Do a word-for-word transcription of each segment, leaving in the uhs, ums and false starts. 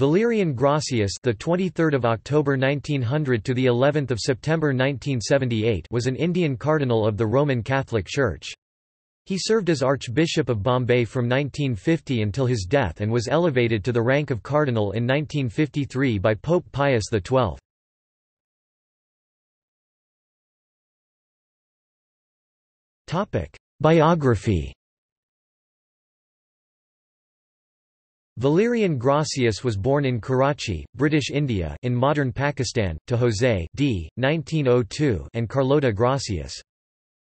Valerian Gracias, the twenty-third of October nineteen hundred to the eleventh of September nineteen seventy-eight, was an Indian cardinal of the Roman Catholic Church. He served as Archbishop of Bombay from nineteen fifty until his death and was elevated to the rank of cardinal in nineteen fifty-three by Pope Pius the twelfth. Topic: Biography. Valerian Gracias was born in Karachi, British India, in modern Pakistan, to Jose d. nineteen oh two and Carlota Gracias.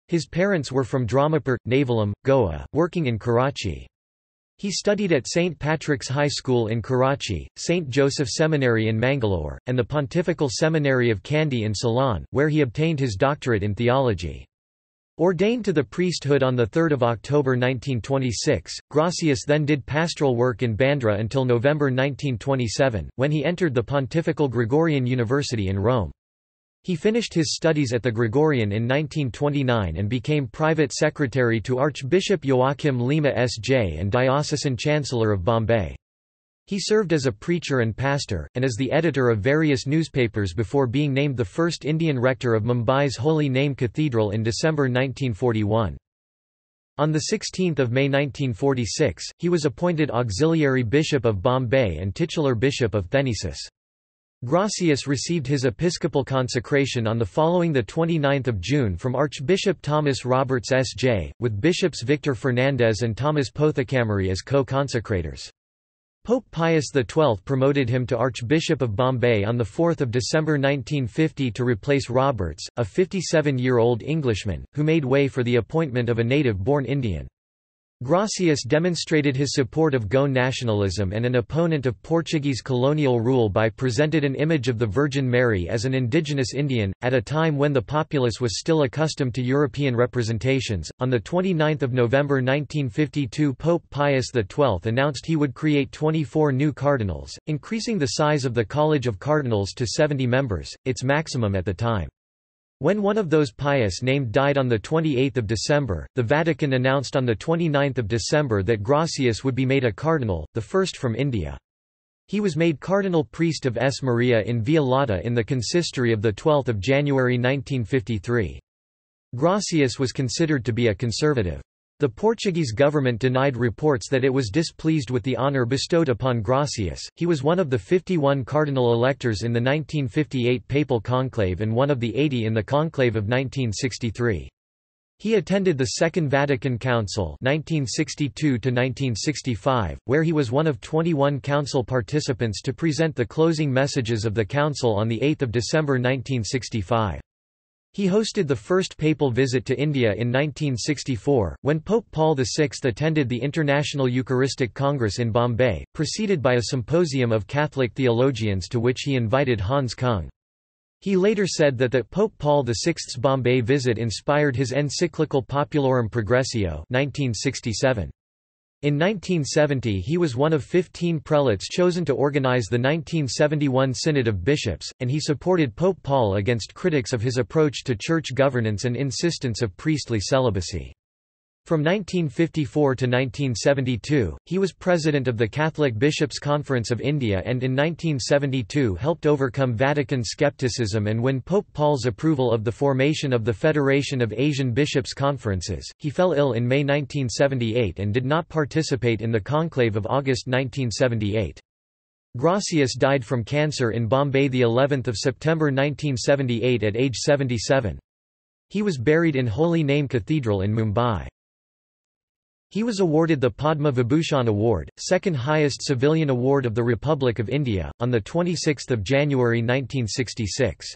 His parents were from Dramapur, Navalim, Goa, working in Karachi. He studied at Saint Patrick's High School in Karachi, Saint Joseph Seminary in Mangalore, and the Pontifical Seminary of Kandy in Ceylon, where he obtained his doctorate in theology. Ordained to the priesthood on the third of October nineteen twenty-six, Gracias then did pastoral work in Bandra until November nineteen twenty-seven, when he entered the Pontifical Gregorian University in Rome. He finished his studies at the Gregorian in nineteen twenty-nine and became private secretary to Archbishop Joachim Lima S J and diocesan chancellor of Bombay. He served as a preacher and pastor, and as the editor of various newspapers before being named the first Indian rector of Mumbai's Holy Name Cathedral in December nineteen forty-one. On sixteenth of May nineteen forty-six, he was appointed Auxiliary Bishop of Bombay and titular Bishop of Thenesis. Gracias received his episcopal consecration on the following twenty-ninth of June from Archbishop Thomas Roberts S J, with Bishops Victor Fernandez and Thomas Pothacamari as co-consecrators. Pope Pius the twelfth promoted him to Archbishop of Bombay on the fourth of December nineteen fifty to replace Roberts, a fifty-seven-year-old Englishman, who made way for the appointment of a native-born Indian. Gracias demonstrated his support of Goan nationalism and an opponent of Portuguese colonial rule by presented an image of the Virgin Mary as an indigenous Indian, at a time when the populace was still accustomed to European representations. On the twenty-ninth of November nineteen fifty-two, Pope Pius the twelfth announced he would create twenty-four new cardinals, increasing the size of the College of Cardinals to seventy members, its maximum at the time. When one of those pious named died on the twenty-eighth of December, the Vatican announced on the twenty-ninth of December that Gracias would be made a cardinal, the first from India. He was made cardinal priest of S Maria in Via Lata in the consistory of the twelfth of January nineteen fifty-three. Gracias was considered to be a conservative. The Portuguese government denied reports that it was displeased with the honor bestowed upon Gracias. He was one of the fifty-one cardinal electors in the nineteen fifty-eight papal conclave and one of the eighty in the conclave of nineteen sixty-three. He attended the Second Vatican Council nineteen sixty-two to nineteen sixty-five, where he was one of twenty-one council participants to present the closing messages of the council on the eighth of December nineteen sixty-five. He hosted the first papal visit to India in nineteen sixty-four, when Pope Paul the sixth attended the International Eucharistic Congress in Bombay, preceded by a symposium of Catholic theologians to which he invited Hans Kung. He later said that that Pope Paul the sixth's Bombay visit inspired his encyclical Populorum Progressio nineteen sixty-seven. In nineteen seventy he was one of fifteen prelates chosen to organize the nineteen seventy-one Synod of Bishops, and he supported Pope Paul against critics of his approach to church governance and insistence of priestly celibacy. From nineteen fifty-four to nineteen seventy-two, he was president of the Catholic Bishops' Conference of India and in nineteen seventy-two helped overcome Vatican skepticism and win Pope Paul's approval of the formation of the Federation of Asian Bishops' Conferences. He fell ill in May nineteen seventy-eight and did not participate in the conclave of August nineteen seventy-eight. Gracias died from cancer in Bombay the eleventh of September nineteen seventy-eight at age seventy-seven. He was buried in Holy Name Cathedral in Mumbai. He was awarded the Padma Vibhushan Award, second highest civilian award of the Republic of India, on the twenty-sixth of January nineteen sixty-six.